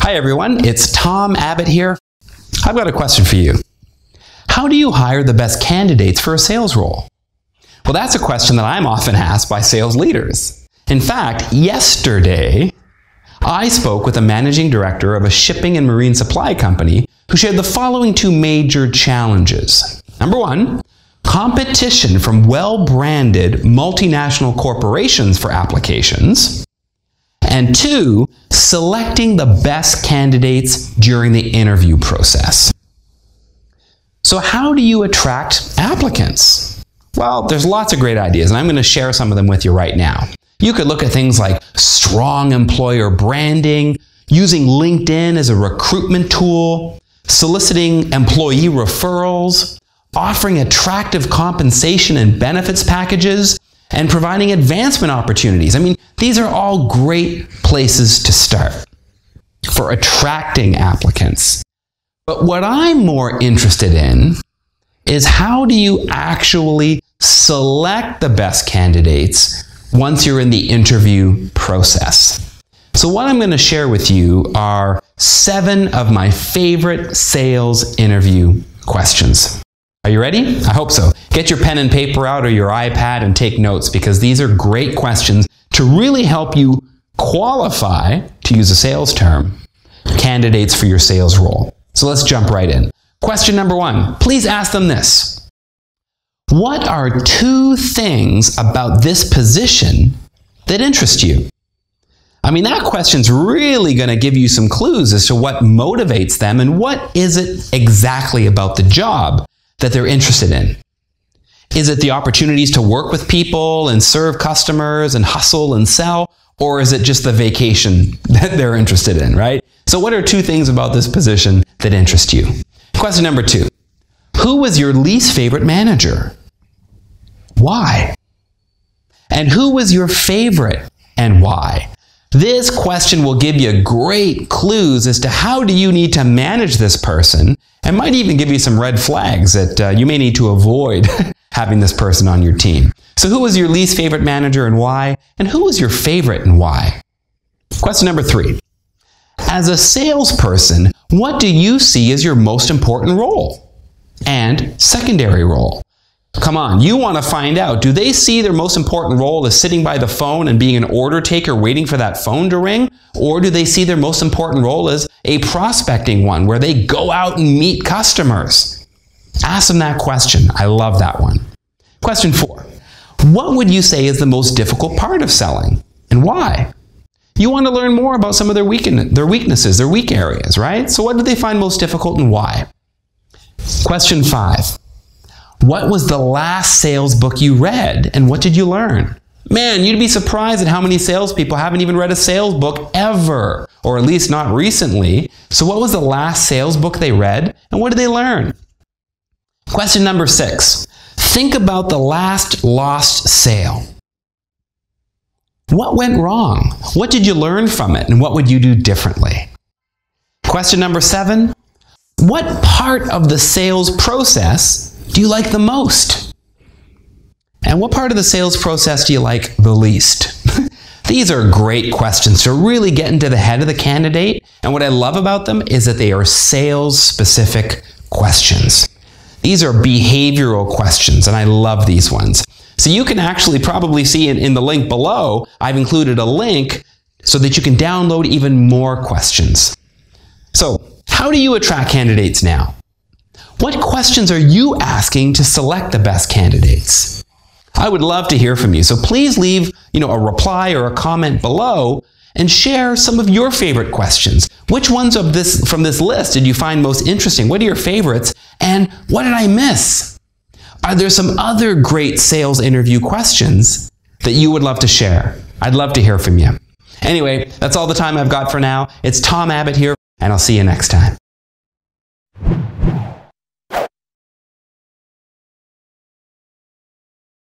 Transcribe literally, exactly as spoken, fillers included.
Hi everyone, it's Tom Abbott here. I've got a question for you. How do you hire the best candidates for a sales role? Well, that's a question that I'm often asked by sales leaders. In fact, yesterday, I spoke with a managing director of a shipping and marine supply company who shared the following two major challenges. Number one, competition from well-branded multinational corporations for applications. And two, selecting the best candidates during the interview process. So how do you attract applicants? Well, there's lots of great ideas, and I'm going to share some of them with you right now. You could look at things like strong employer branding, using LinkedIn as a recruitment tool, soliciting employee referrals, offering attractive compensation and benefits packages, and providing advancement opportunities. I mean, these are all great places to start for attracting applicants. But what I'm more interested in is how do you actually select the best candidates once you're in the interview process? So what I'm going to share with you are seven of my favorite sales interview questions. Are you ready? I hope so. Get your pen and paper out or your iPad and take notes, because these are great questions to really help you qualify, to use a sales term, candidates for your sales role. So let's jump right in. Question number one, please ask them this. What are two things about this position that interest you? I mean, that question's really going to give you some clues as to what motivates them and what is it exactly about the job that they're interested in. Is it the opportunities to work with people and serve customers and hustle and sell? Or is it just the vacation that they're interested in, right? So what are two things about this position that interest you? Question number two, who was your least favorite manager? Why? And who was your favorite and why? This question will give you great clues as to how do you need to manage this person, and might even give you some red flags that uh, you may need to avoid having this person on your team. So who was your least favorite manager and why? And who was your favorite and why? Question number three. As a salesperson, what do you see as your most important role and secondary role? Come on, you want to find out, do they see their most important role as sitting by the phone and being an order taker waiting for that phone to ring? Or do they see their most important role as a prospecting one where they go out and meet customers? Ask them that question. I love that one. Question four, what would you say is the most difficult part of selling and why? You want to learn more about some of their weak, their weaknesses, their weak areas, right? So what do they find most difficult and why? Question five. What was the last sales book you read and what did you learn? Man, you'd be surprised at how many salespeople haven't even read a sales book ever, or at least not recently. So what was the last sales book they read and what did they learn? Question number six. Think about the last lost sale. What went wrong? What did you learn from it and what would you do differently? Question number seven. What part of the sales process do you like the most? And what part of the sales process do you like the least? These are great questions to really get into the head of the candidate. And what I love about them is that they are sales-specific questions. These are behavioral questions, and I love these ones. So you can actually probably see in, in the link below, I've included a link so that you can download even more questions. So how do you attract candidates now? What questions are you asking to select the best candidates? I would love to hear from you, so please leave, you know, a reply or a comment below and share some of your favorite questions. Which ones of this from this list did you find most interesting? What are your favorites? And what did I miss? Are there some other great sales interview questions that you would love to share? I'd love to hear from you. Anyway, that's all the time I've got for now. It's Tom Abbott here, and I'll see you next time.